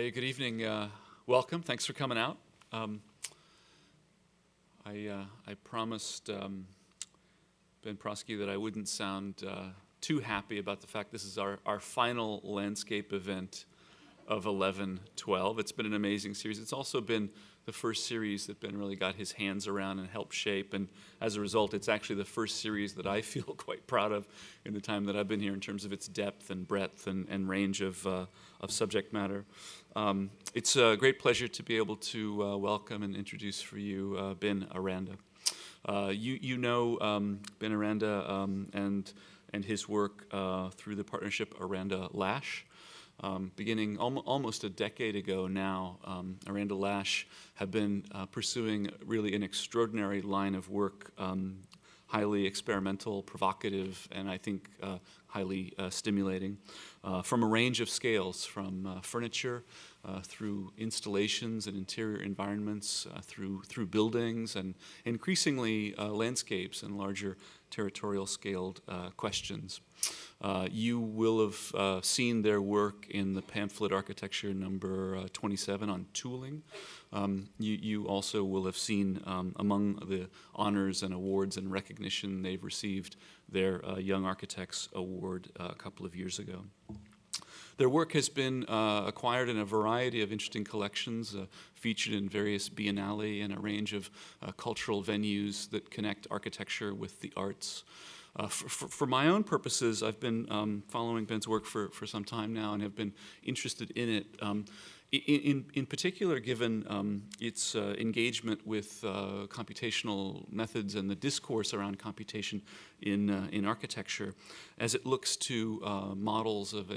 Hey, good evening. Welcome. Thanks for coming out. I promised Ben Prosky that I wouldn't sound too happy about the fact this is our final landscape event of 11/12. It's been an amazing series. It's also been the first series that Ben really got his hands around and helped shape, and as a result, it's actually the first series that I feel quite proud of in the time that I've been here in terms of its depth and breadth and range of subject matter. It's a great pleasure to be able to welcome and introduce for you Ben Aranda. You know Ben Aranda and his work through the partnership Aranda Lasch. Beginning almost a decade ago now, Aranda Lasch have been pursuing really an extraordinary line of work, highly experimental, provocative, and I think highly stimulating, from a range of scales, from furniture through installations and interior environments, through buildings, and increasingly landscapes and larger territorial scaled questions. You will have seen their work in the Pamphlet Architecture number 27 on tooling. You also will have seen among the honors and awards and recognition they've received their Young Architects Award a couple of years ago. Their work has been acquired in a variety of interesting collections, featured in various biennale and a range of cultural venues that connect architecture with the arts. For my own purposes, I've been following Ben's work for some time now and have been interested in it, in particular given its engagement with computational methods and the discourse around computation in architecture as it looks to models of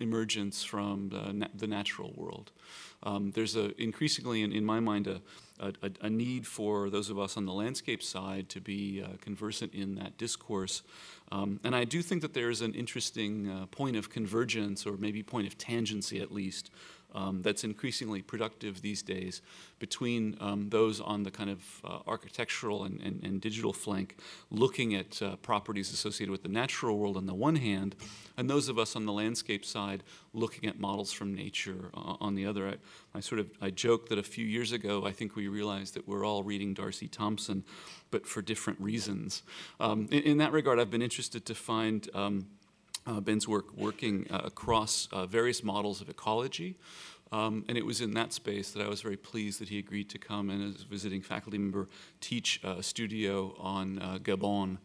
emergence from the natural world. There's increasingly, in my mind, a need for those of us on the landscape side to be conversant in that discourse. And I do think that there is an interesting point of convergence, or maybe point of tangency at least, that's increasingly productive these days between those on the kind of architectural and digital flank looking at properties associated with the natural world on the one hand, and those of us on the landscape side looking at models from nature on the other. I joked that a few years ago I think we realized that we're all reading Darcy Thompson, but for different reasons. In that regard, I've been interested to find Ben's work working across various models of ecology, and it was in that space that I was very pleased that he agreed to come and, as a visiting faculty member, teach a studio on Gabon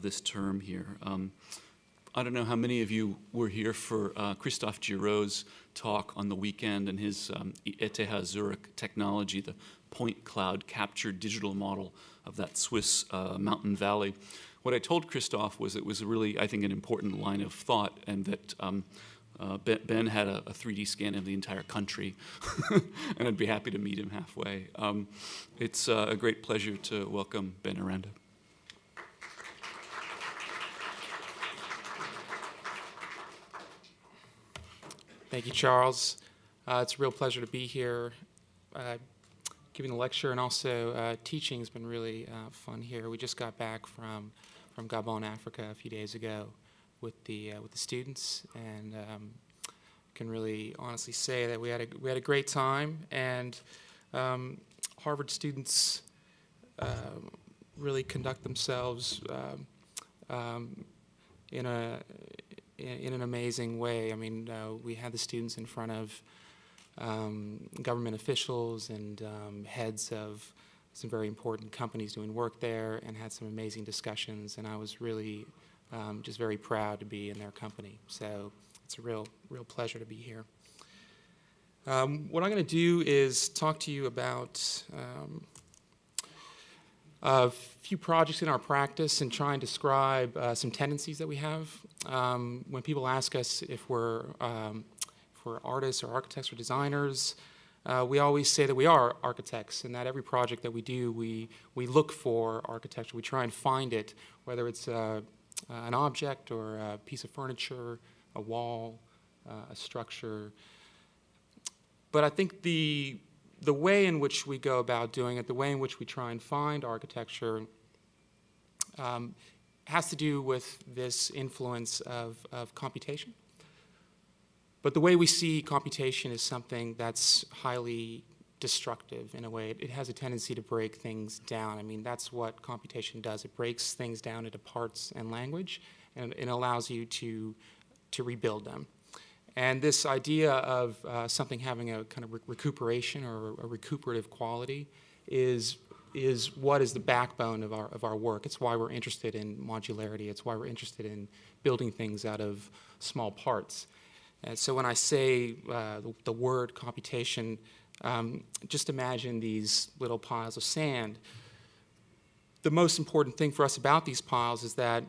this term here. I don't know how many of you were here for Christophe Giraud's talk on the weekend and his ETH Zurich technology, the point cloud capture digital model of that Swiss mountain valley. What I told Christophe was it was really, I think, an important line of thought, and that Ben had a 3D scan of the entire country, and I'd be happy to meet him halfway. It's a great pleasure to welcome Ben Aranda. Thank you, Charles. It's a real pleasure to be here. Giving the lecture and also teaching has been really fun here. We just got back from Gabon, Africa, a few days ago with the students, and can really honestly say that we had a great time. And Harvard students really conduct themselves in an amazing way. I mean, we had the students in front of government officials and heads of some very important companies doing work there, and had some amazing discussions, and I was really just very proud to be in their company. So it's a real pleasure to be here. What I'm going to do is talk to you about a few projects in our practice and try and describe some tendencies that we have. When people ask us if we're artists or architects or designers, we always say that we are architects, and that every project that we do, we look for architecture. We try and find it, whether it's an object or a piece of furniture, a wall, a structure. But I think the way in which we go about doing it, the way in which we try and find architecture, has to do with this influence of computation. But the way we see computation is something that's highly destructive in a way. It has a tendency to break things down. I mean, that's what computation does. It breaks things down into parts and language, and it allows you to rebuild them. And this idea of something having a kind of recuperation or a recuperative quality is what is the backbone of our work. It's why we're interested in modularity. It's why we're interested in building things out of small parts. And so when I say the word computation, just imagine these little piles of sand. The most important thing for us about these piles is that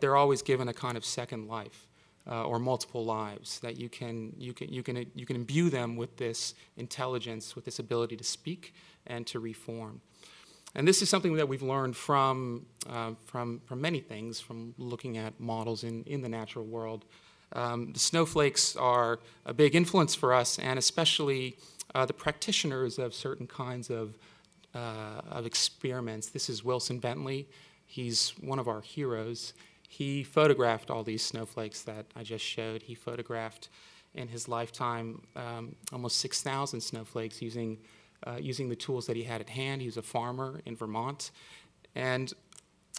they're always given a kind of second life. Or multiple lives, that you can imbue them with this intelligence, with this ability to speak and to reform. And this is something that we've learned from many things, from looking at models in the natural world. The snowflakes are a big influence for us, and especially the practitioners of certain kinds of experiments. This is Wilson Bentley. He's one of our heroes. He photographed all these snowflakes that I just showed. He photographed in his lifetime almost 6,000 snowflakes using the tools that he had at hand. He was a farmer in Vermont. And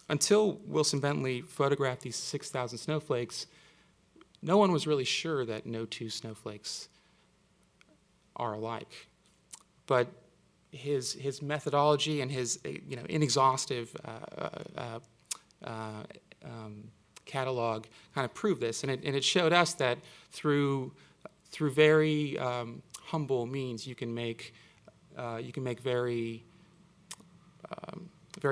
until Wilson Bentley photographed these 6,000 snowflakes, no one was really sure that no two snowflakes are alike. But his methodology and his inexhaustive catalog kind of proved this, and it showed us that through very humble means you can make very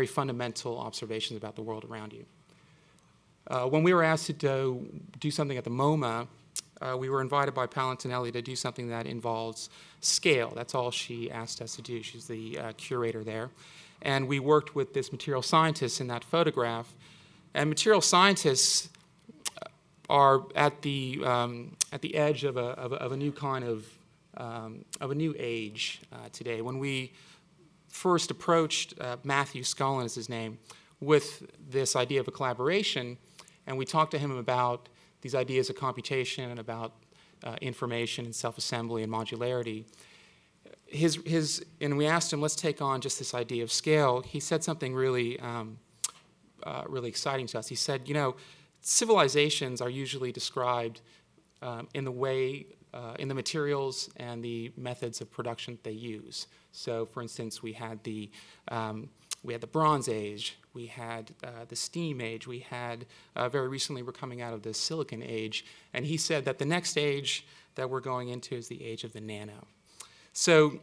fundamental observations about the world around you. When we were asked to do something at the MoMA, we were invited by Palantinelli to do something that involves scale. That's all she asked us to do. She's the curator there, and we worked with this material scientist in that photograph. And material scientists are at the edge of a new kind of a new age today. When we first approached Matthew Scullin, is his name, with this idea of a collaboration, and we talked to him about these ideas of computation and about information and self-assembly and modularity, and we asked him, let's take on just this idea of scale. He said something really. Really exciting to us. He said, you know, civilizations are usually described in the way, in the materials and the methods of production they use. So, for instance, we had the Bronze Age, we had the Steam Age, we had very recently we're coming out of the Silicon Age, and he said that the next age that we're going into is the age of the nano. So,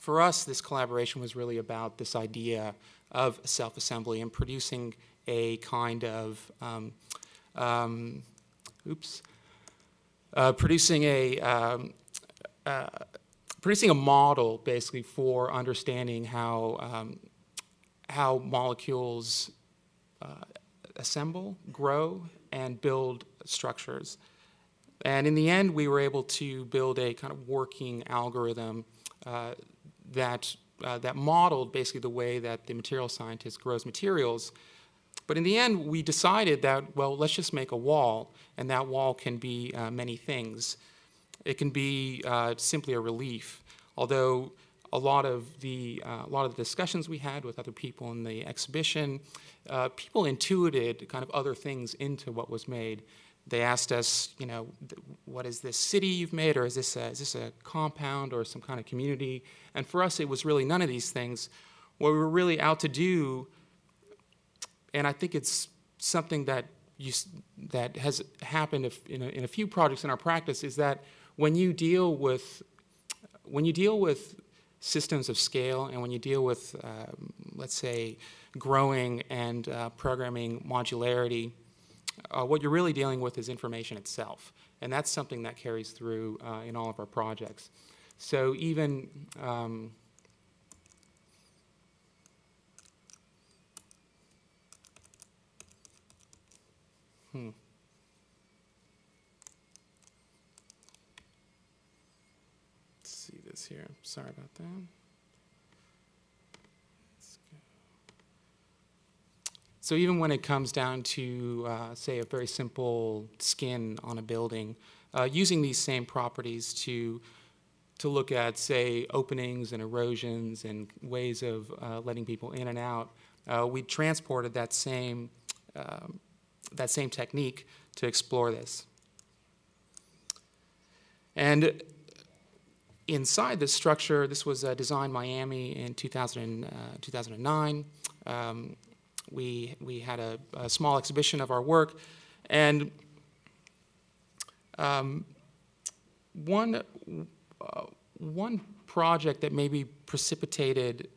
for us, this collaboration was really about this idea of self-assembly and producing a kind of, producing a model basically for understanding how molecules assemble, grow, and build structures. And in the end, we were able to build a kind of working algorithm that modeled basically the way that the material scientist grows materials. But in the end, we decided that, well, let's just make a wall, and that wall can be many things. It can be simply a relief, although a lot of the discussions we had with other people in the exhibition, people intuited kind of other things into what was made. They asked us, you know, what is this city you've made, or is this a compound or some kind of community? And for us, it was really none of these things. What we were really out to do, and I think it's something that has happened in a few projects in our practice, is that when you deal with systems of scale, and when you deal with, let's say, growing and programming modularity, what you're really dealing with is information itself, and that's something that carries through in all of our projects. So even let's see this here. Sorry about that. So even when it comes down to, say, a very simple skin on a building, using these same properties to look at, say, openings and erosions and ways of letting people in and out. We transported that same technique to explore this. And inside this structure, this was Design Miami in 2009. We had a small exhibition of our work, and one project that maybe precipitated,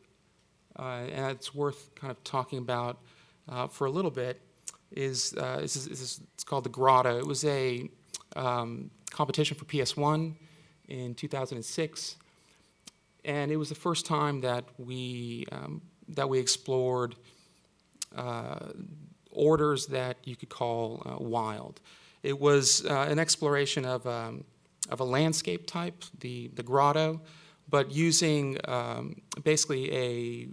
and it's worth kind of talking about for a little bit, is it's called the Grotto. It was a competition for PS1 in 2006, and it was the first time that we explored orders that you could call wild. It was an exploration of a landscape type, the grotto, but using basically a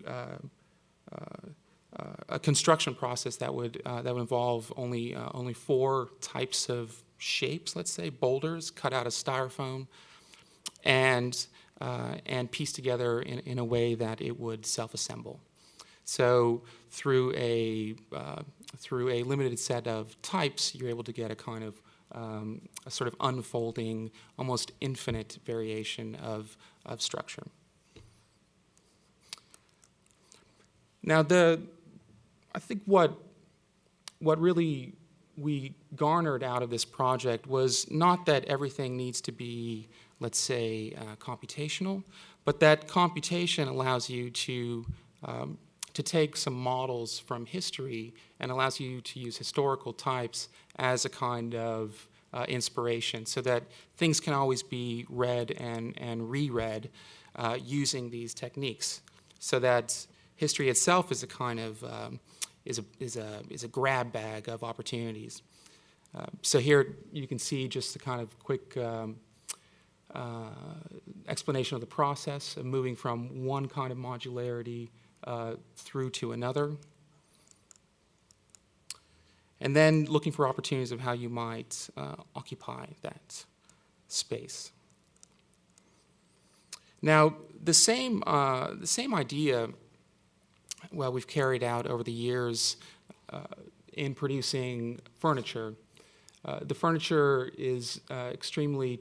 construction process that would involve only four types of shapes, let's say, boulders cut out of styrofoam, and pieced together in a way that it would self-assemble. So through a limited set of types, you're able to get a kind of a sort of unfolding, almost infinite variation of structure. Now, I think what really we garnered out of this project was not that everything needs to be, let's say, computational, but that computation allows you to take some models from history and allows you to use historical types as a kind of inspiration, so that things can always be read and reread using these techniques, so that history itself is a kind of is a grab bag of opportunities. So here you can see just the kind of quick explanation of the process of moving from one kind of modularity through to another, and then looking for opportunities of how you might occupy that space. Now, the same idea, well, we've carried out over the years in producing furniture. The furniture is extremely,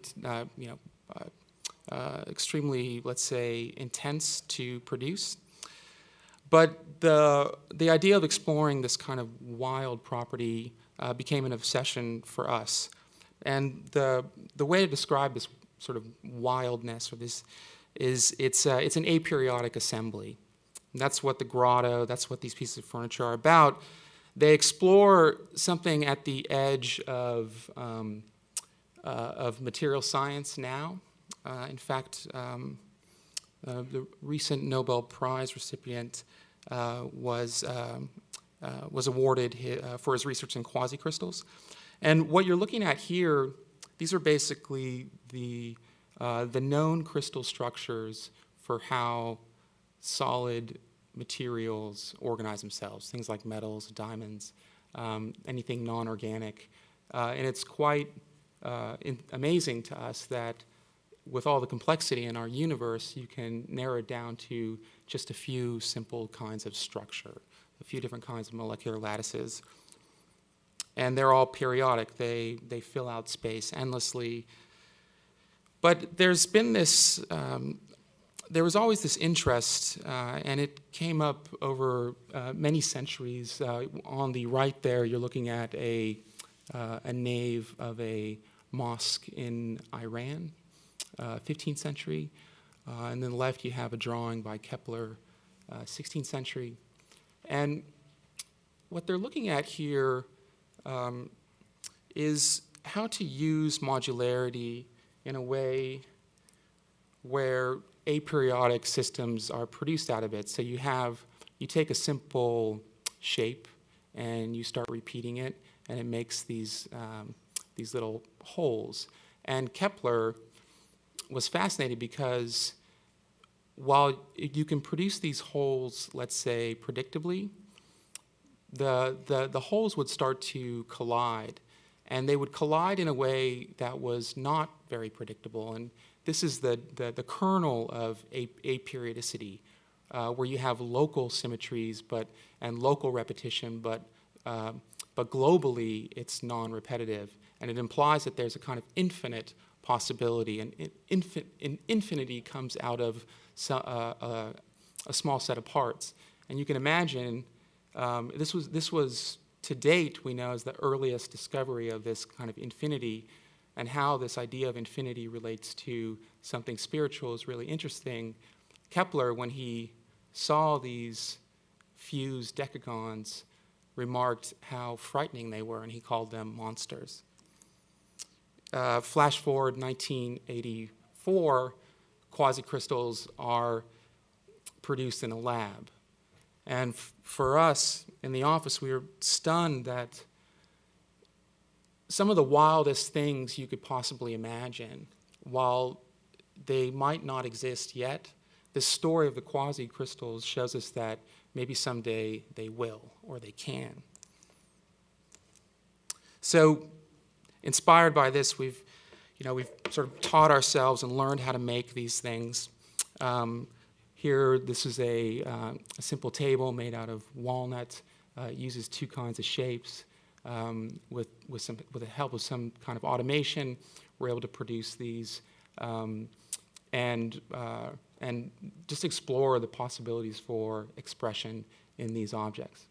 extremely, let's say, intense to produce. But the idea of exploring this kind of wild property became an obsession for us. And the way to describe this sort of wildness, or this, is it's an aperiodic assembly. And that's what the grotto, that's what these pieces of furniture are about. They explore something at the edge of material science now. In fact, the recent Nobel Prize recipient was awarded for his research in quasicrystals. And what you're looking at here, these are basically the known crystal structures for how solid materials organize themselves, things like metals, diamonds, anything non-organic. And it's quite amazing to us that with all the complexity in our universe, you can narrow it down to just a few simple kinds of structure, a few different kinds of molecular lattices. And they're all periodic. They fill out space endlessly. But there's been this, there was always this interest, and it came up over many centuries. On the right there, you're looking at a nave of a mosque in Iran, 15th century, and then left you have a drawing by Kepler, 16th century. And what they're looking at here is how to use modularity in a way where aperiodic systems are produced out of it. So you take a simple shape and you start repeating it, and it makes these little holes. And Kepler was fascinated because while you can produce these holes, let's say, predictably, the holes would start to collide, And they would collide in a way that was not very predictable. And this is the kernel of aperiodicity, where you have local symmetries and local repetition, but globally it's non-repetitive. And it implies that there's a kind of infinite possibility, and infinity comes out of a small set of parts. And you can imagine, this was to date, we know, is the earliest discovery of this kind of infinity, and how this idea of infinity relates to something spiritual is really interesting. Kepler, when he saw these fused decagons, remarked how frightening they were, and he called them monsters. Flash forward 1984, quasicrystals are produced in a lab. And for us in the office, we were stunned that some of the wildest things you could possibly imagine, while they might not exist yet, this story of the quasi-crystals shows us that maybe someday they will, or they can. So, inspired by this, we've sort of taught ourselves and learned how to make these things. Here, this is a simple table made out of walnut. It uses two kinds of shapes. With the help of some kind of automation, we're able to produce these and just explore the possibilities for expression in these objects.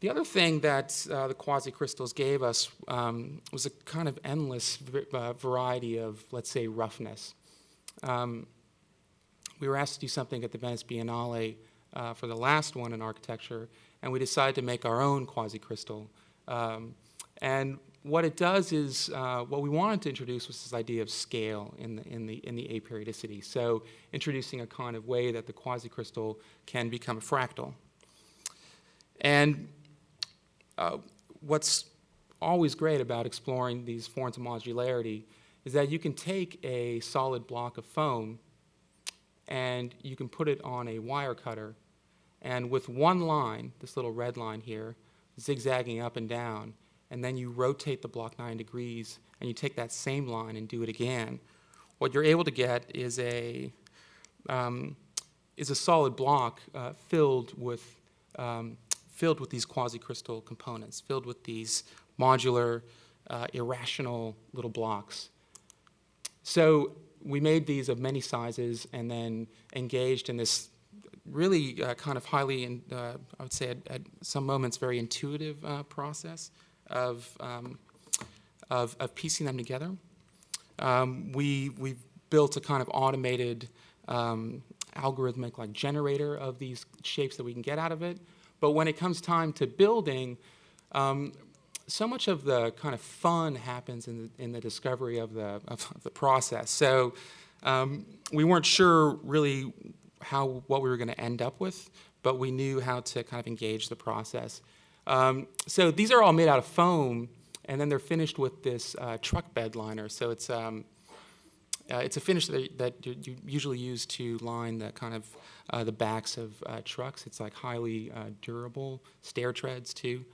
The other thing that the quasicrystals gave us was a kind of endless variety of, let's say, roughness. We were asked to do something at the Venice Biennale for the last one in architecture, and we decided to make our own quasicrystal. And what it does is, what we wanted to introduce was this idea of scale in the aperiodicity. So introducing a kind of way that the quasicrystal can become a fractal. And what's always great about exploring these forms of modularity is that you can take a solid block of foam and you can put it on a wire cutter, and with one line, this little red line here, zigzagging up and down, and then you rotate the block 9 degrees, and you take that same line and do it again. What you're able to get is a solid block filled with these quasi-crystal components, filled with these modular, irrational little blocks. So we made these of many sizes, and then engaged in this really kind of highly, I would say at some moments, very intuitive process of piecing them together. We've built a kind of automated algorithmic like generator of these shapes that we can get out of it. But when it comes time to building, so much of the kind of fun happens in the discovery of the process. So we weren't sure really what we were going to end up with, but we knew how to kind of engage the process. So these are all made out of foam, and then they're finished with this truck bed liner. So it's a finish that you usually use to line the kind of the backs of trucks. It's like highly durable, stair treads too.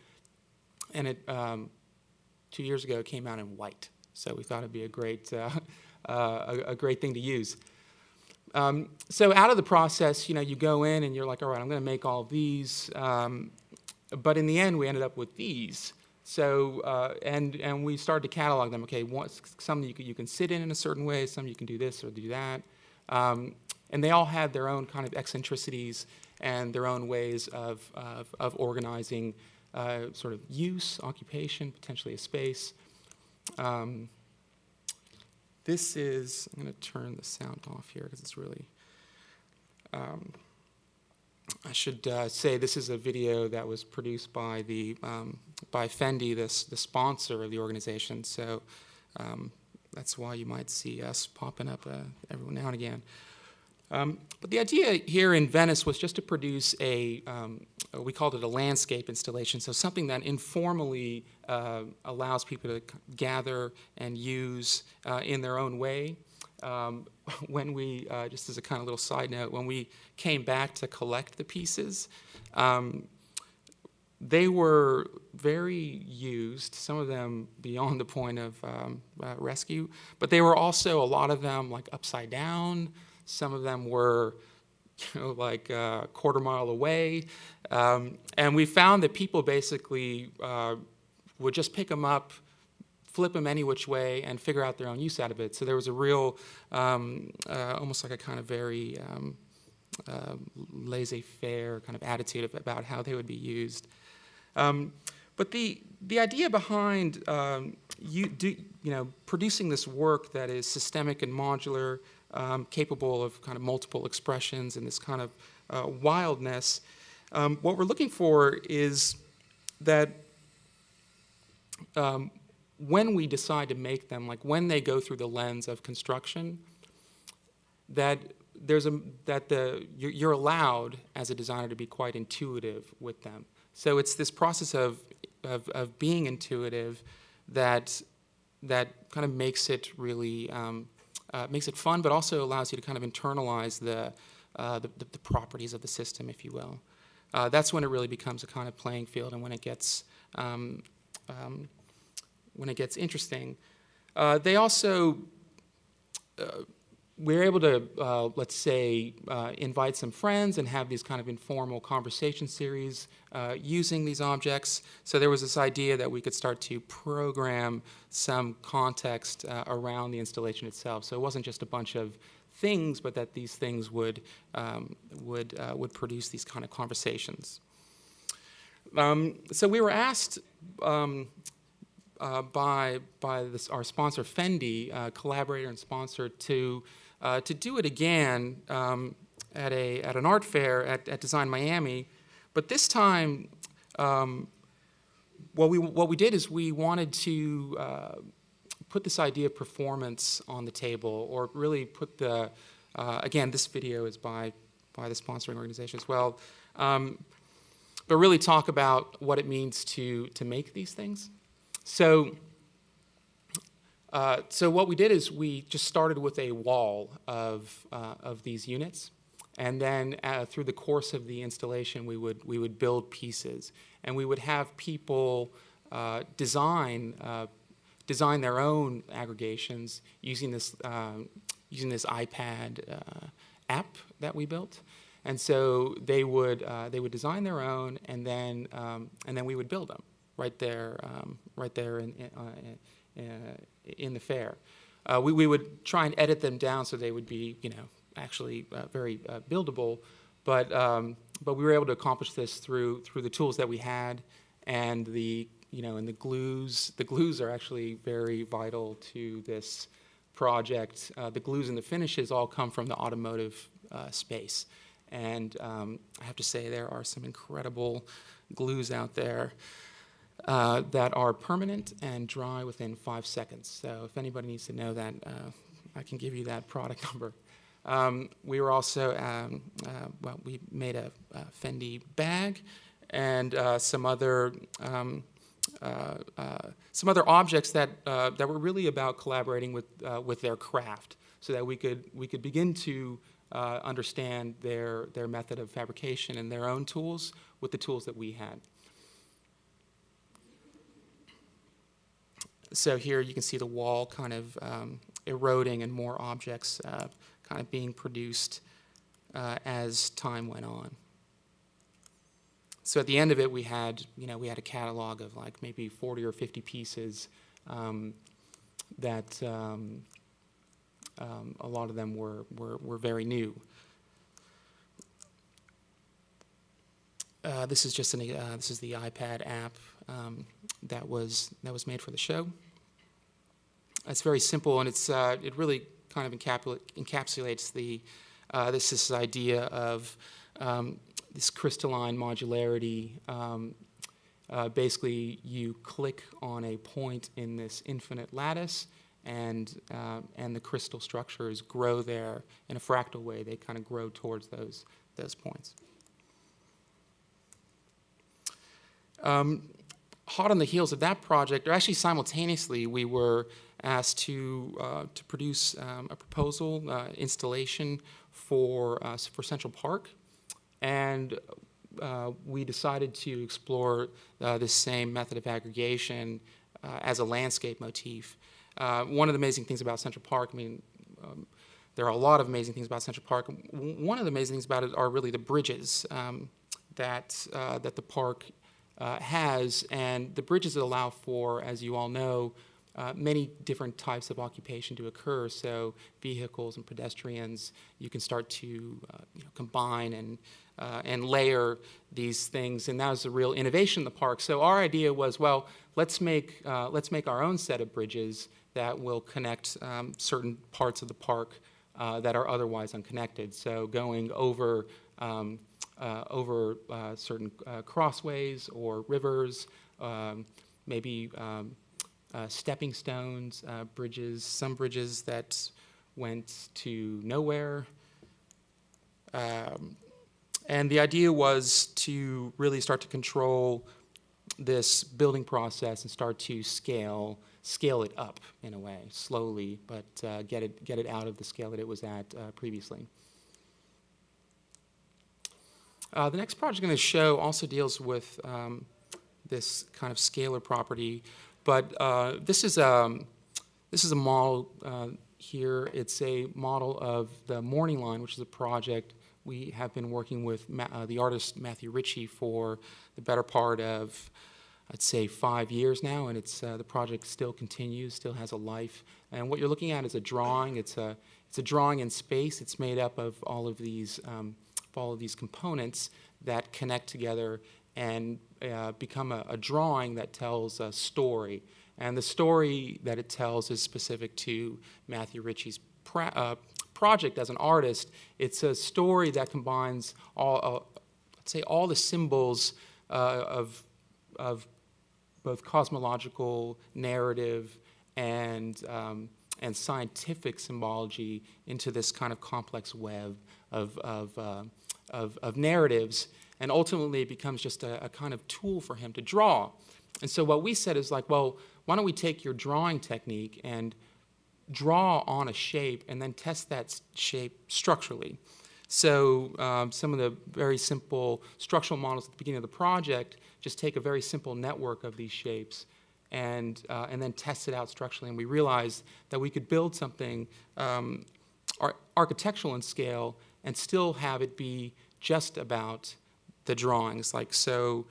And it 2 years ago it came out in white, so we thought it'd be a great thing to use. So out of the process, you go in and you're like, all right, I'm going to make all these, but in the end we ended up with these. So and we started to catalog them. Okay, some you can sit in a certain way, some you can do this or do that, and they all had their own kind of eccentricities and their own ways of organizing. Sort of use, occupation, potentially a space. This is, I'm going to turn the sound off here because it's really, I should say this is a video that was produced by the, by Fendi, the sponsor of the organization, so that's why you might see us popping up every now and again. But the idea here in Venice was just to produce we called it a landscape installation, so something that informally allows people to gather and use in their own way. When we, just as a kind of little side note, when we came back to collect the pieces, They were very used, some of them beyond the point of rescue, but they were also, a lot of them, like upside down. Some of them were, you know, like a quarter mile away. And we found that people basically would just pick them up, flip them any which way, and figure out their own use out of it. So there was a real, almost like a kind of very laissez-faire kind of attitude about how they would be used. But the idea behind producing this work that is systemic and modular, capable of kind of multiple expressions and this kind of wildness, what we're looking for is that when we decide to make them, like when they go through the lens of construction, that you're allowed as a designer to be quite intuitive with them. So it's this process of being intuitive that kind of makes it really makes it fun, but also allows you to kind of internalize the properties of the system, if you will. That's when it really becomes a kind of playing field, and when it gets interesting. They also we're able to, let's say, invite some friends and have these kind of informal conversation series using these objects. So there was this idea that we could start to program some context around the installation itself. So it wasn't just a bunch of things, but that these things would produce these kind of conversations. So we were asked by our sponsor Fendi, collaborator and sponsor, to do it again at an art fair at Design Miami, but this time, what we did is we wanted to put this idea of performance on the table, or really put the again, this video is by the sponsoring organization as well, but really talk about what it means to make these things. So. So what we did is we just started with a wall of these units, and then through the course of the installation, we would build pieces, and we would have people design their own aggregations using this iPad app that we built, and so they would design their own, and then we would build them right there in the fair. We would try and edit them down so they would be, you know, actually very buildable, but we were able to accomplish this through the tools that we had, and the glues. The glues are actually very vital to this project. The glues and the finishes all come from the automotive space, and I have to say there are some incredible glues out there. That are permanent and dry within 5 seconds. So if anybody needs to know that, I can give you that product number. We were also, we made a Fendi bag and some other objects that were really about collaborating with their craft, so that we could begin to understand their method of fabrication and their own tools with the tools that we had. So here you can see the wall kind of eroding and more objects kind of being produced as time went on. So at the end of it, we had a catalog of like maybe 40 or 50 pieces that a lot of them were very new. This is just this is the iPad app that was made for the show. It's very simple, and it really kind of encapsulates this idea of this crystalline modularity. Basically, you click on a point in this infinite lattice, and the crystal structures grow there in a fractal way. They kind of grow towards those points. Hot on the heels of that project, or actually simultaneously, we were asked to produce a proposal installation for Central Park, and we decided to explore this same method of aggregation as a landscape motif. One of the amazing things about Central Park, I mean, there are a lot of amazing things about Central Park. One of the amazing things about it are really the bridges that the park has, and the bridges that allow for, as you all know, many different types of occupation to occur. So vehicles and pedestrians, you can start to combine and layer these things, and that was the real innovation in the park. So our idea was, well, let's make our own set of bridges that will connect certain parts of the park that are otherwise unconnected. So going over certain crossways or rivers, maybe stepping stones, bridges, some bridges that went to nowhere. And the idea was to really start to control this building process and start to scale it up in a way, slowly, but get it out of the scale that it was at previously. The next project I'm going to show also deals with this kind of scalar property. But this is a model here. It's a model of the Morning Line, which is a project we have been working with the artist Matthew Ritchie for the better part of, I'd say, 5 years now. And it's the project still continues, still has a life. And what you're looking at is a drawing. It's a drawing in space. It's made up of all of these components that connect together and become a drawing that tells a story. And the story that it tells is specific to Matthew Ritchie's project as an artist. It's a story that combines all the symbols of both cosmological narrative and scientific symbology into this kind of complex web of narratives. And ultimately, it becomes just a kind of tool for him to draw. And so what we said is like, well, why don't we take your drawing technique and draw on a shape and then test that shape structurally? So some of the very simple structural models at the beginning of the project just take a very simple network of these shapes and then test it out structurally. And we realized that we could build something architectural in scale and still have it be just about the drawings, like so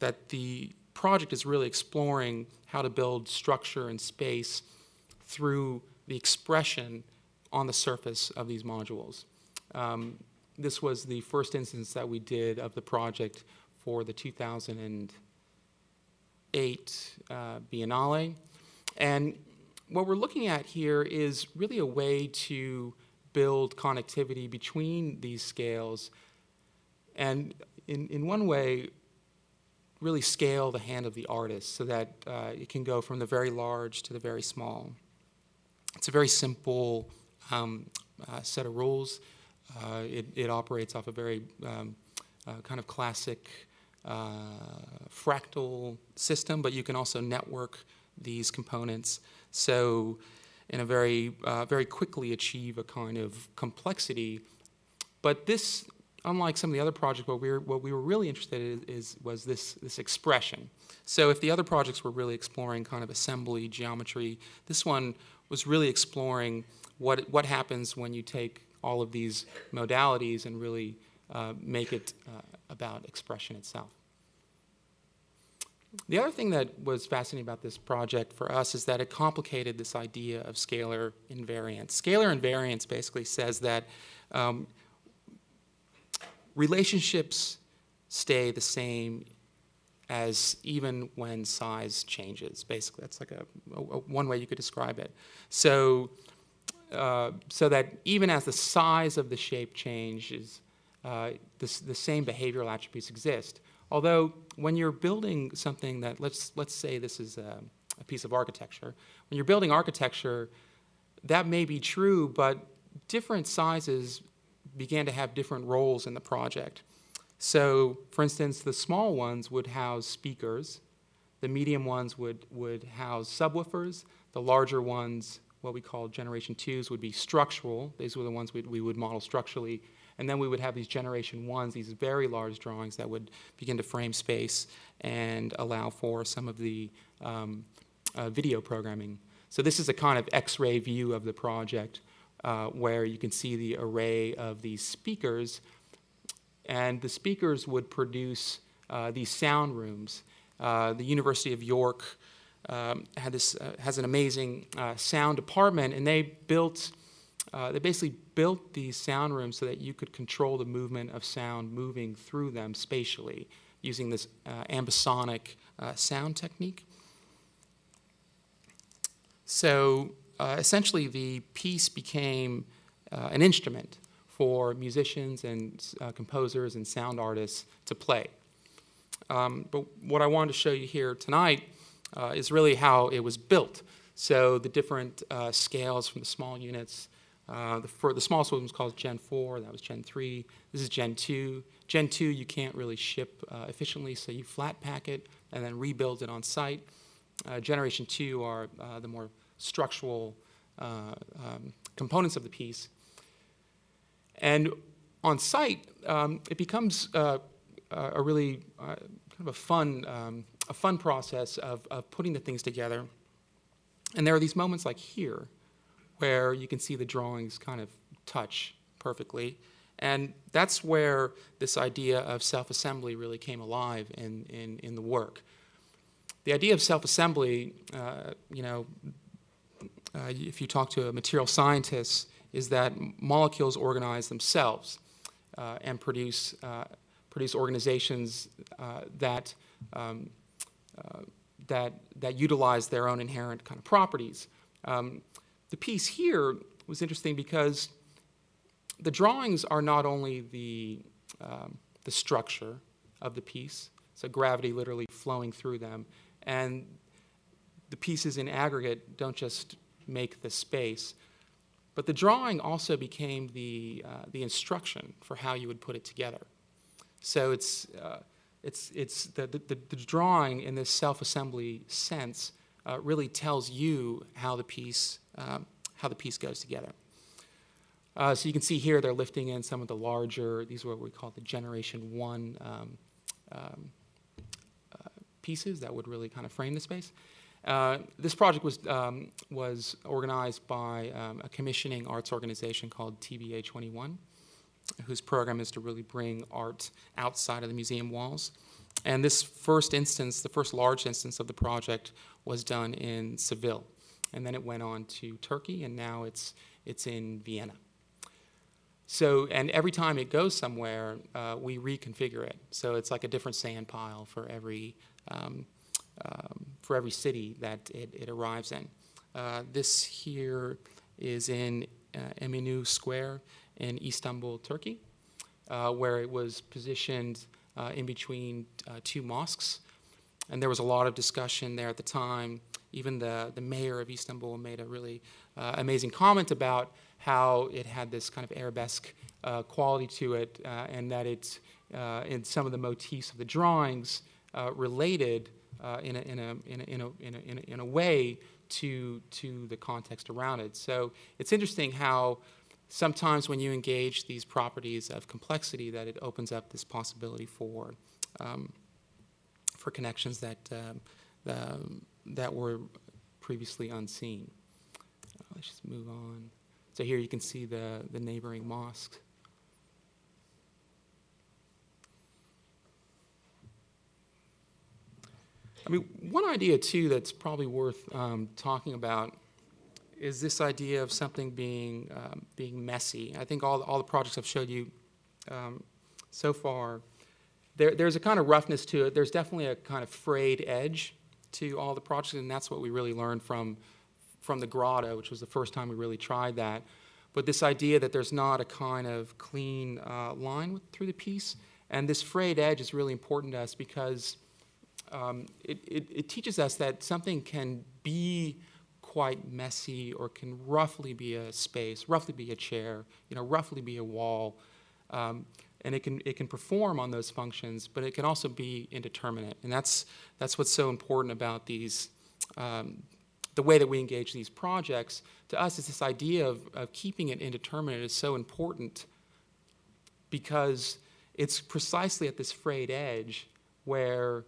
that the project is really exploring how to build structure and space through the expression on the surface of these modules. This was the first instance that we did of the project for the 2008 Biennale. And what we're looking at here is really a way to build connectivity between these scales and in one way, really scale the hand of the artist so that it can go from the very large to the very small. It's a very simple set of rules. It operates off a very kind of classic fractal system, but you can also network these components. So in a very quickly achieve a kind of complexity. But this, unlike some of the other projects, what we were really interested in was this expression. So if the other projects were really exploring kind of assembly, geometry, this one was really exploring what happens when you take all of these modalities and really make it about expression itself. The other thing that was fascinating about this project for us is that it complicated this idea of scalar invariance. Scalar invariance basically says that relationships stay the same as even when size changes. Basically, that's like one way you could describe it. So, so that even as the size of the shape changes, the same behavioral attributes exist. Although, when you're building something that, let's say this is a piece of architecture. When you're building architecture, that may be true, but different sizes began to have different roles in the project. So, for instance, the small ones would house speakers, the medium ones would house subwoofers, the larger ones, what we call generation 2s, would be structural. These were the ones we would model structurally, And then we would have these generation ones, these very large drawings that would begin to frame space and allow for some of the video programming. So this is a kind of X-ray view of the project where you can see the array of these speakers. And the speakers would produce these sound rooms. The University of York has an amazing sound department, and they built, they basically built these sound rooms so that you could control the movement of sound moving through them spatially using this ambisonic sound technique. So essentially the piece became an instrument for musicians and composers and sound artists to play. But what I wanted to show you here tonight is really how it was built. So the different scales from the small units, the smallest one was called Gen 4, that was Gen 3. This is Gen 2. Gen 2 you can't really ship efficiently, so you flat pack it and then rebuild it on site. Generation 2 are the more structural components of the piece. And on site, it becomes a really kind of a fun process of putting the things together. And there are these moments like here where you can see the drawings kind of touch perfectly. And that's where this idea of self-assembly really came alive in the work. The idea of self-assembly, you know, if you talk to a material scientist, is that molecules organize themselves and produce organizations that utilize their own inherent kind of properties. The piece here was interesting because the drawings are not only the structure of the piece, so gravity literally flowing through them, and the pieces in aggregate don't just make the space, but the drawing also became the instruction for how you would put it together. So it's the drawing in this self-assembly sense really tells you how the piece goes together. So you can see here they're lifting in some of the larger, these are what we call the Generation 1 pieces that would really kind of frame the space. This project was organized by a commissioning arts organization called TBA 21, whose program is to really bring art outside of the museum walls. And this first instance, the first large instance of the project, was done in Seville. And then it went on to Turkey, and now it's in Vienna. So, and every time it goes somewhere, we reconfigure it. So it's like a different sand pile for every city that it arrives in. This here is in Eminu Square in Istanbul, Turkey, where it was positioned in between two mosques. And there was a lot of discussion there at the time. Even the mayor of Istanbul made a really amazing comment about how it had this kind of arabesque quality to it, and that it's in some of the motifs of the drawings related in a way to the context around it. So it's interesting how sometimes when you engage these properties of complexity, that it opens up this possibility for connections that that were previously unseen. Let's just move on. So here you can see the neighboring mosque. I mean, one idea too that's probably worth talking about is this idea of something being being messy. I think all the projects I've showed you so far, there's a kind of roughness to it. There's definitely a kind of frayed edge to all the projects, and that's what we really learned from the Grotto, which was the first time we really tried that. But this idea that there's not a kind of clean line through the piece, and this frayed edge is really important to us because it teaches us that something can be quite messy or can roughly be a space, roughly be a chair, you know, roughly be a wall. And it can perform on those functions, but it can also be indeterminate. And that's what's so important about these, the way that we engage these projects. To us, it's this idea of keeping it indeterminate is so important because it's precisely at this frayed edge where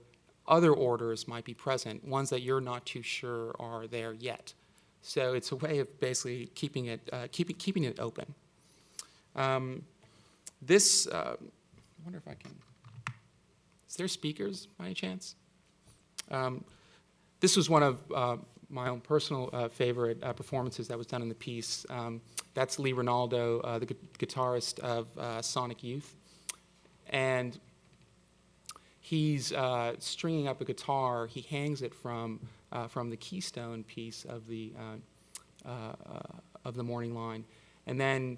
other orders might be present, ones that you're not too sure are there yet. So it's a way of basically keeping it open. I wonder if I can, is there speakers by any chance? This was one of my own personal favorite performances that was done in the piece. That's Lee Ronaldo, the guitarist of Sonic Youth. And he's stringing up a guitar. He hangs it from the keystone piece of the Morning Line. And then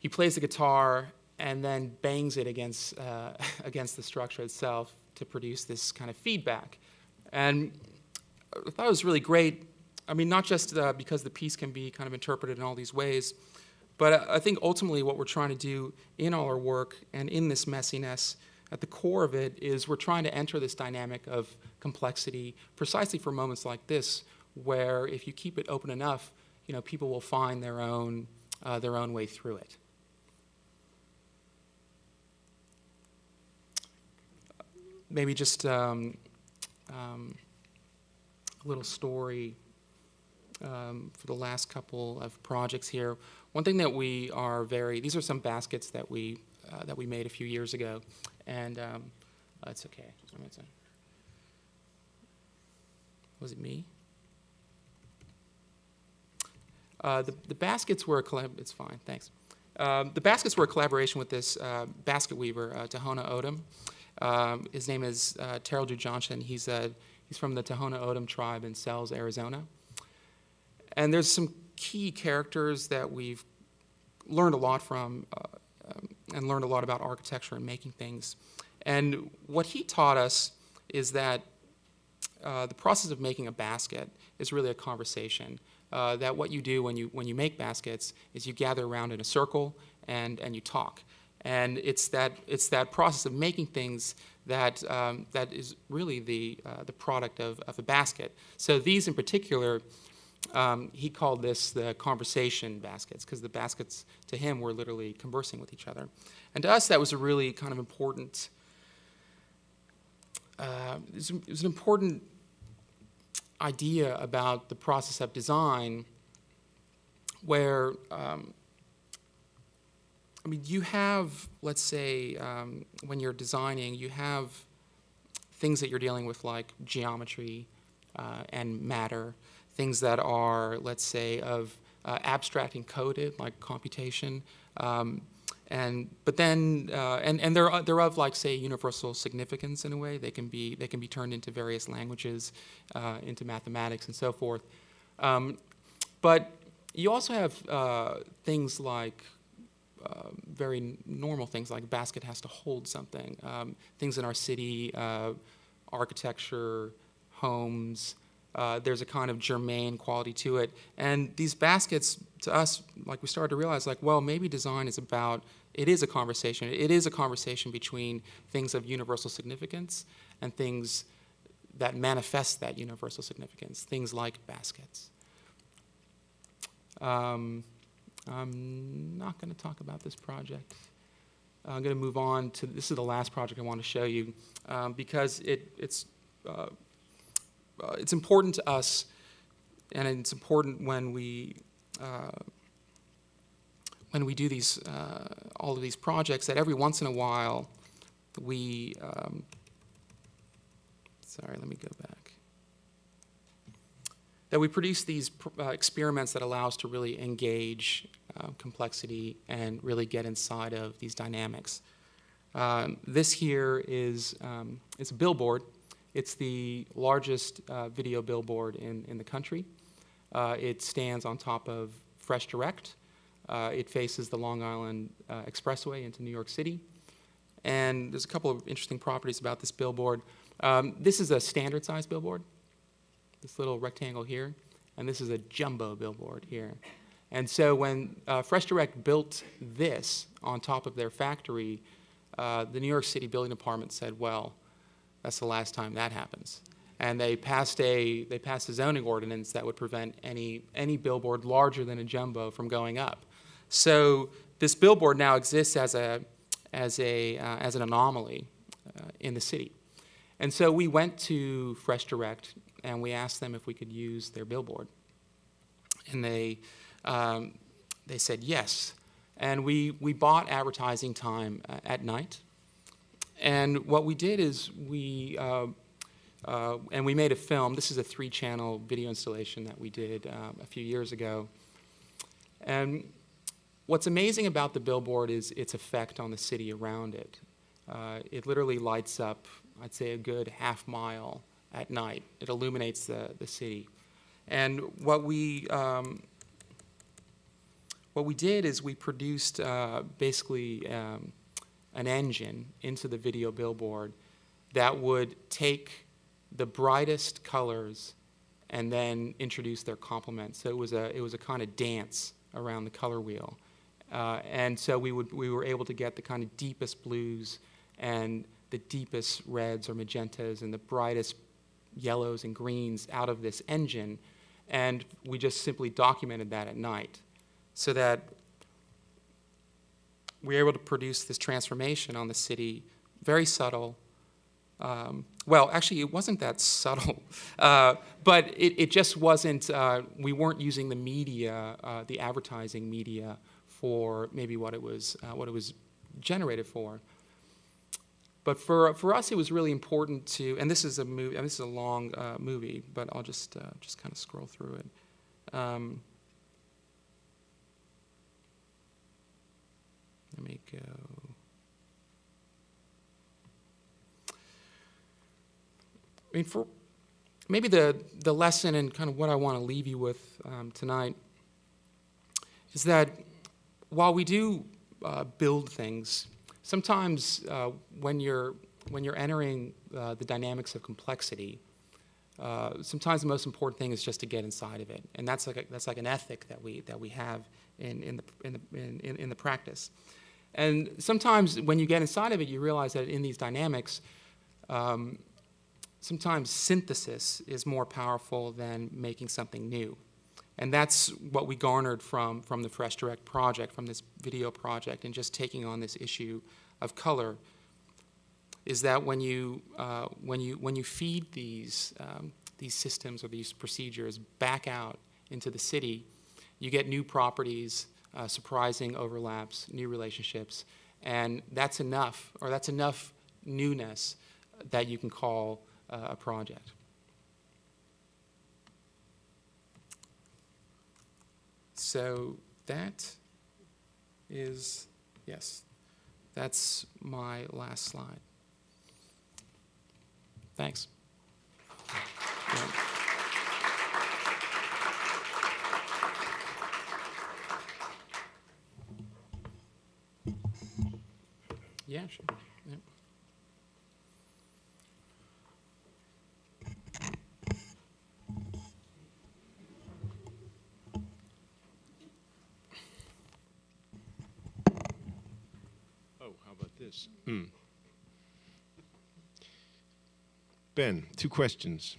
he plays the guitar and then bangs it against, against the structure itself to produce this kind of feedback. And I thought it was really great. I mean, not just because the piece can be kind of interpreted in all these ways, but I think ultimately what we're trying to do in all our work and in this messiness, at the core of it, is we're trying to enter this dynamic of complexity precisely for moments like this, where if you keep it open enough, you know, people will find their own way through it. Maybe just a little story for the last couple of projects here. One thing that we are these are some baskets that we made a few years ago, and it's okay. Was it me? The baskets were a collab. It's fine, thanks. The baskets were a collaboration with this basket weaver, Tohono O'odham. His name is Terrell Dew Johnson. He's from the Tohono O'odham tribe in Sells, Arizona. And there's some key characters that we've learned a lot from and learned a lot about architecture and making things. And what he taught us is that the process of making a basket is really a conversation. That what you do when you make baskets is you gather around in a circle and you talk. And it's that process of making things that that is really the product of a basket. So these in particular, he called this the conversation baskets, because the baskets to him were literally conversing with each other. And to us that was a really kind of important, it was an important idea about the process of design, where I mean, you have, let's say, when you're designing, you have things that you're dealing with, like geometry and matter, things that are, let's say, of abstract and coded, like computation, and they're of, like, say, universal significance in a way. They can be turned into various languages, into mathematics, and so forth. But you also have things like very normal things, like a basket has to hold something. Things in our city, architecture, homes, there's a kind of germane quality to it. And these baskets, to us, like, we started to realize, like, well, maybe design is about, it is a conversation. It is a conversation between things of universal significance and things that manifest that universal significance, things like baskets. I'm not going to talk about this project. I'm going to move on to, this is the last project I want to show you, because it's important to us, and it's important when we do these, all of these projects, that every once in a while we, sorry, let me go back, that we produce these experiments that allow us to really engage complexity and really get inside of these dynamics. This here is it's a billboard. It's the largest video billboard in the country. It stands on top of Fresh Direct. It faces the Long Island Expressway into New York City. And there's a couple of interesting properties about this billboard. This is a standard-sized billboard, this little rectangle here, and this is a jumbo billboard here. And so when Fresh Direct built this on top of their factory, the New York City Building Department said, well, that's the last time that happens. And they passed a zoning ordinance that would prevent any billboard larger than a jumbo from going up. So this billboard now exists as a as a as an anomaly in the city. And so we went to Fresh Direct and we asked them if we could use their billboard. And they said yes. And we bought advertising time at night. And what we did is we made a film. This is a 3-channel video installation that we did a few years ago. And what's amazing about the billboard is its effect on the city around it. It literally lights up, I'd say, a good half-mile at night. It illuminates the city. And what we did is we produced basically an engine into the video billboard that would take the brightest colors and then introduce their complement. So it was a kind of dance around the color wheel. And so we were able to get the kind of deepest blues and the deepest reds or magentas and the brightest yellows and greens out of this engine, and we just simply documented that at night so that we were able to produce this transformation on the city, very subtle. Well, actually, it wasn't that subtle, but it just wasn't, we weren't using the media, the advertising media, for maybe what it was generated for. But for us, it was really important to, and this is a movie, and this is a long movie, but I'll just kind of scroll through it. Let me go. I mean, for maybe the lesson and kind of what I want to leave you with tonight is that while we do build things, sometimes when you're entering the dynamics of complexity, sometimes the most important thing is just to get inside of it, and that's like an ethic that we have in the practice. And sometimes when you get inside of it, you realize that in these dynamics. Sometimes synthesis is more powerful than making something new. And that's what we garnered from the Fresh Direct project, from this video project, and just taking on this issue of color, is that when you feed these systems or these procedures back out into the city, you get new properties, surprising overlaps, new relationships, and that's enough, or that's enough newness that you can call a project. So that is, yes, that's my last slide. Thanks. Yeah. Yeah, sure. Yeah. Ben, 2 questions.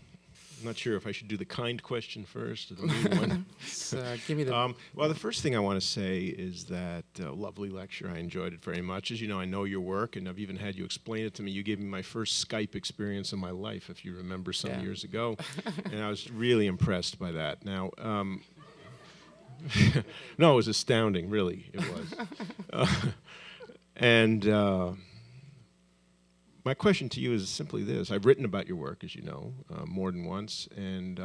I'm not sure if I should do the kind question first or the mean one. So, give me the well, the first thing I want to say is that lovely lecture. I enjoyed it very much. As you know, I know your work, and I've even had you explain it to me. You gave me my first Skype experience in my life, if you remember, some years ago, and I was really impressed by that. Now, no, it was astounding, really, it was. My question to you is simply this. I've written about your work, as you know, more than once, and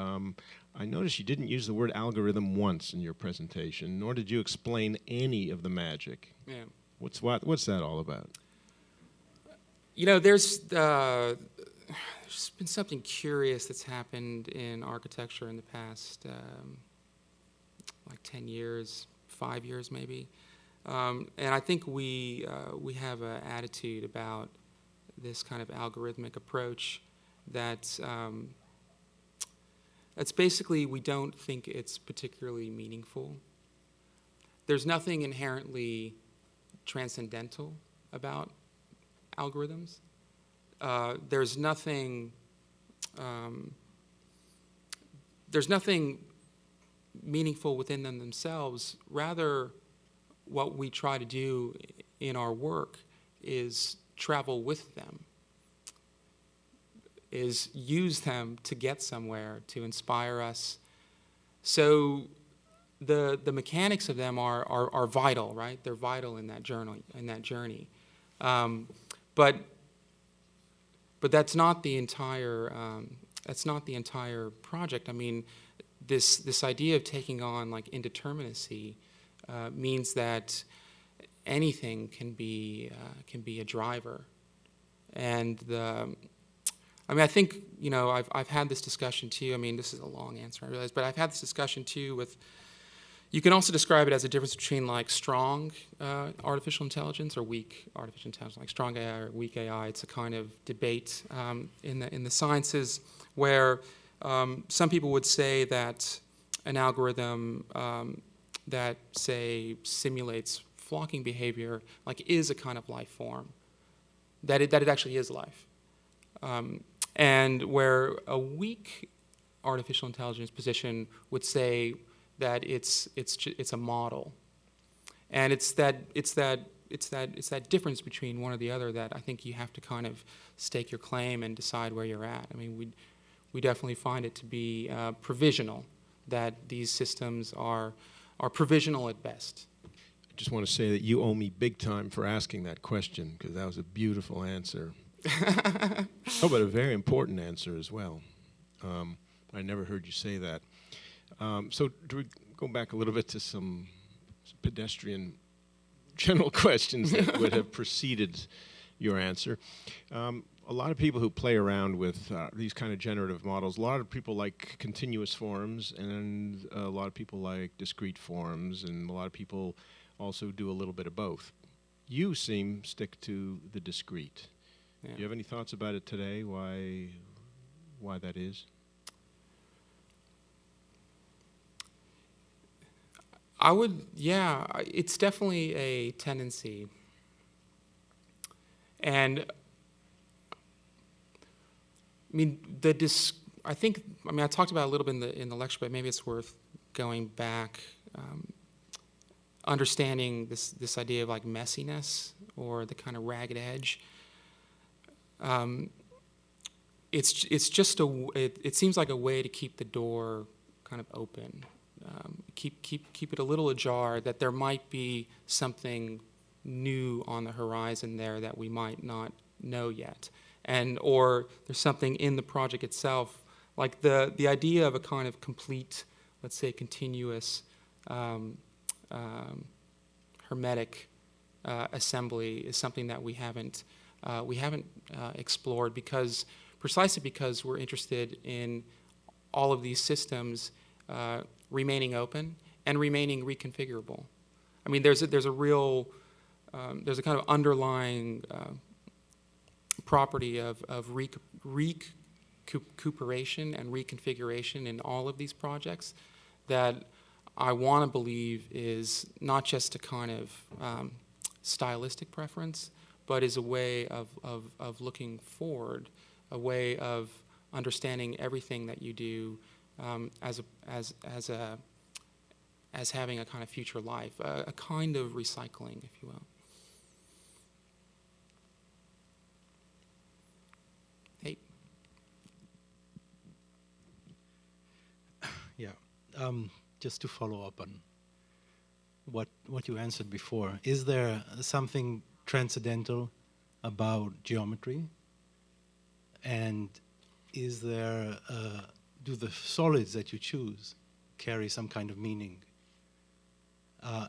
I noticed you didn't use the word algorithm once in your presentation, nor did you explain any of the magic. Yeah. What's that all about? You know, there's been something curious that's happened in architecture in the past, like 10 years, 5 years maybe. And I think we have an attitude about this kind of algorithmic approach that that's basically we don't think it's particularly meaningful. There's nothing inherently transcendental about algorithms. There's nothing meaningful within them themselves. Rather, what we try to do in our work is travel with them, is use them to get somewhere, to inspire us. So the mechanics of them are vital, right? They're vital in that journey. But that's not the entire project. I mean, this idea of taking on like indeterminacy means that anything can be a driver. And I mean, I think, you know, I've had this discussion too. I mean, this is a long answer, I realize, but I've had this discussion too with. You can also describe it as a difference between like strong artificial intelligence or weak artificial intelligence, like strong AI or weak AI. It's a kind of debate in the sciences where some people would say that an algorithm that, say, simulates flocking behavior, like, is a kind of life form, that it actually is life, and where a weak artificial intelligence position would say that it's a model, and it's that difference between one or the other that I think you have to kind of stake your claim and decide where you're at. I mean, we definitely find it to be provisional, that these systems are provisional at best. I just want to say that you owe me big time for asking that question, because that was a beautiful answer. Oh, but a very important answer as well. I never heard you say that. So do we go back a little bit to some pedestrian general questions that would have preceded your answer. A lot of people who play around with these kind of generative models, a lot of people like continuous forms, and a lot of people like discrete forms, and a lot of people also do a little bit of both. You seem to stick to the discrete. Yeah. Do you have any thoughts about it today, why that is? I would, yeah, it's definitely a tendency. And I mean, I talked about it a little bit in the lecture, but maybe it's worth going back, understanding this idea of like messiness or the kind of ragged edge. It's just it seems like a way to keep the door kind of open. Keep it a little ajar, that there might be something new on the horizon there that we might not know yet, or there's something in the project itself, like the idea of a kind of complete, let's say, continuous, hermetic assembly is something that we haven't explored, precisely because we're interested in all of these systems remaining open and remaining reconfigurable. I mean, there's a real there's a kind of underlying property of recuperation and reconfiguration in all of these projects that I want to believe is not just a kind of stylistic preference, but is a way of looking forward, a way of understanding everything that you do. As having a kind of future life, a kind of recycling, if you will. Hey. Yeah, just to follow up on what you answered before, is there something transcendental about geometry? And is there do the solids that you choose carry some kind of meaning?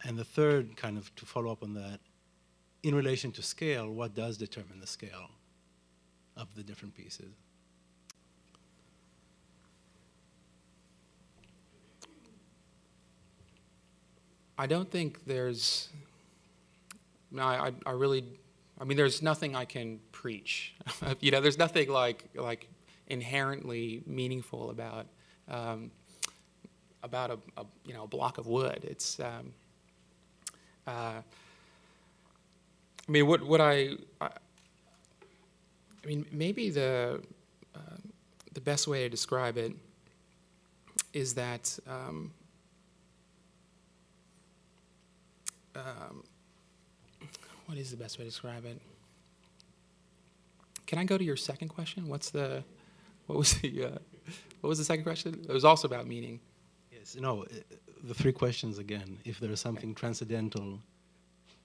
And the third, kind of to follow up on that, in relation to scale, what does determine the scale of the different pieces? I don't think there's, no, I really, I mean, there's nothing I can preach. You know, there's nothing like inherently meaningful about a you know, a block of wood. It's I mean, what I mean, maybe the best way to describe it is that what is the best way to describe it? Can I go to your second question? What was the second question? It was also about meaning. Yes, no, the three questions again. If there is something transcendental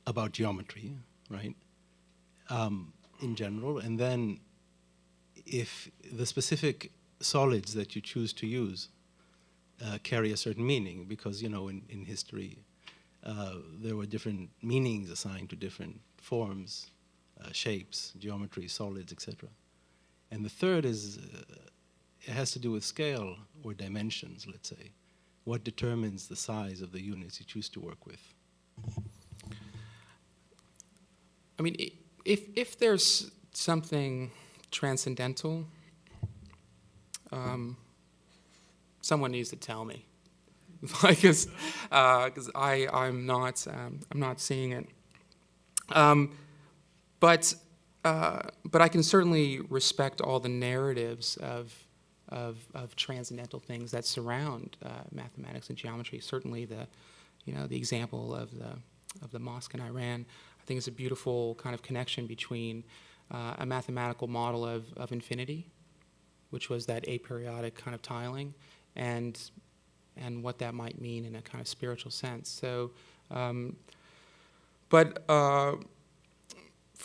about geometry, right, in general, and then if the specific solids that you choose to use carry a certain meaning, because, you know, in history there were different meanings assigned to different forms, shapes, geometry, solids, etc. And the third is, it has to do with scale or dimensions, let's say. What determines the size of the units you choose to work with? I mean, if there's something transcendental, someone needs to tell me, because I'm not seeing it. But I can certainly respect all the narratives of transcendental things that surround mathematics and geometry. Certainly, the example of the mosque in Iran, I think, is a beautiful kind of connection between a mathematical model of infinity, which was that aperiodic kind of tiling, and what that might mean in a kind of spiritual sense. So,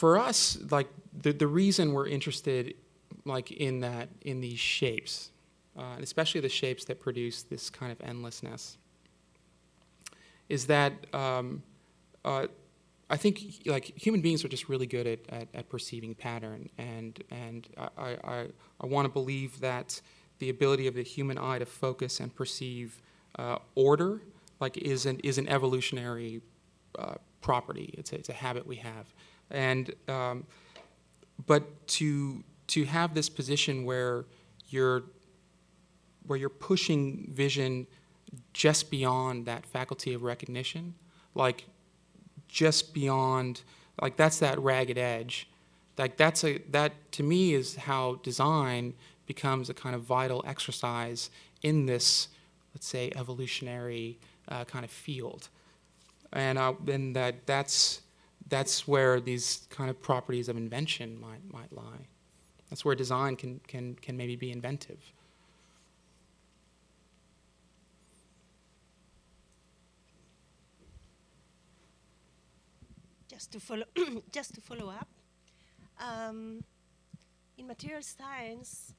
for us, like the reason we're interested, like in these shapes, and especially the shapes that produce this kind of endlessness, is that I think human beings are just really good at perceiving pattern, and I want to believe that the ability of the human eye to focus and perceive order, like, is an evolutionary property. It's a habit we have. And but to have this position where you're pushing vision just beyond that faculty of recognition, like just beyond, like, that's that ragged edge, like that to me is how design becomes a kind of vital exercise in this, let's say, evolutionary kind of field, and that's where these kind of properties of invention might lie. That's where design can maybe be inventive. Just to follow, up, in material science,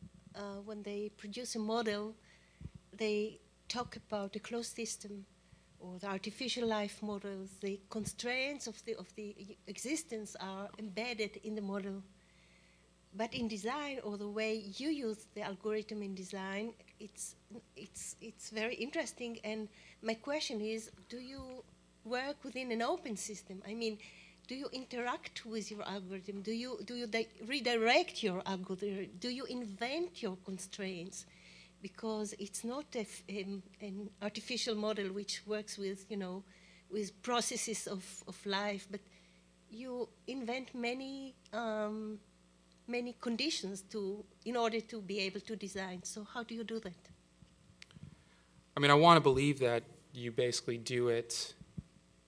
when they produce a model, they talk about the closed system, or the artificial life models. The constraints of the existence are embedded in the model. But in design, or the way you use the algorithm in design, it's very interesting. And my question is, do you work within an open system? I mean, do you interact with your algorithm? Do you redirect your algorithm? Do you invent your constraints? Because it's not an artificial model which works with, you know, with processes of life, but you invent many many conditions in order to be able to design. So how do you do that? I mean, I want to believe that you basically do it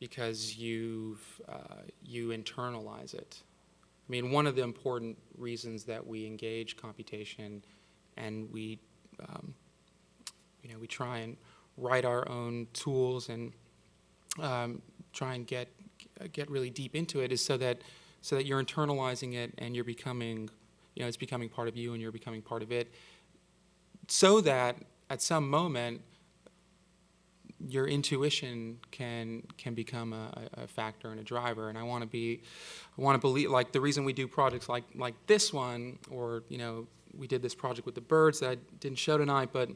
because you internalize it. I mean, one of the important reasons that we engage computation and we try and write our own tools and try and get really deep into it is so that you're internalizing it and you're becoming, you know, it's becoming part of you and you're becoming part of it, so that at some moment your intuition can become a factor and a driver. And I want to believe, like, the reason we do projects like this one, or, you know, we did this project with the birds that I didn't show tonight, but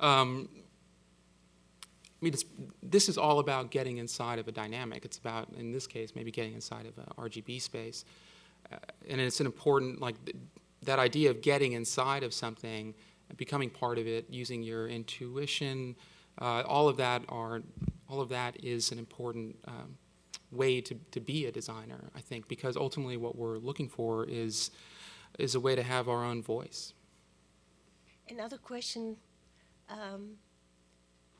I mean, this is all about getting inside of a dynamic. It's about, in this case, maybe getting inside of a RGB space, and it's an important, like, that idea of getting inside of something, becoming part of it, using your intuition. All of that is an important way to be a designer, I think, because ultimately what we're looking for is a way to have our own voice. Another question.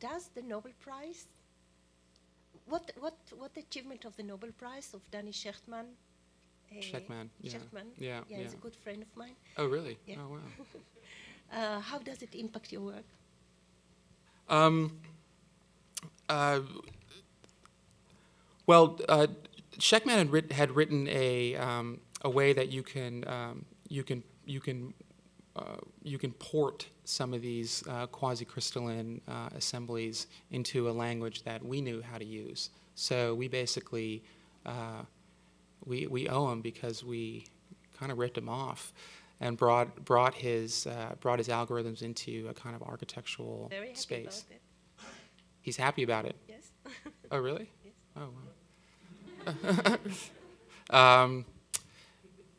Does the Nobel Prize, what achievement of the Nobel Prize of Danny Schechtman Schechtman. Yeah. Schechtman. Yeah, yeah, yeah. He's a good friend of mine. Oh, really? Yeah. Oh, wow. How does it impact your work? Well, Schechtman had written a way that you can port some of these quasi-crystalline assemblies into a language that we knew how to use. So we basically we owe him because we kind of ripped him off and brought his algorithms into a kind of architectural space. Very happy about it. He's happy about it. Yes. Oh, really? Yes. Oh, wow.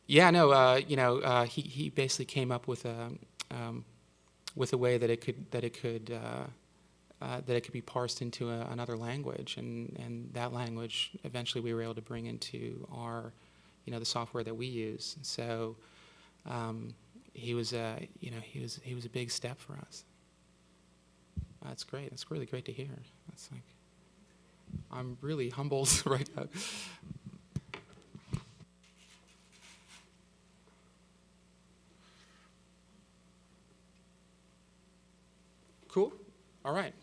Yeah, no, he basically came up with a way that it could be parsed into another language, and that language eventually we were able to bring into our, the software that we use. So he was a big step for us. That's great. That's really great to hear. That's like, I'm really humbled right now. Cool. All right.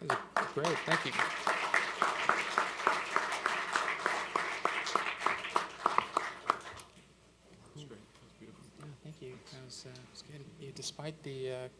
That was great. Thank you. That was great. That was beautiful. Yeah, thank you. That was good. Yeah, despite the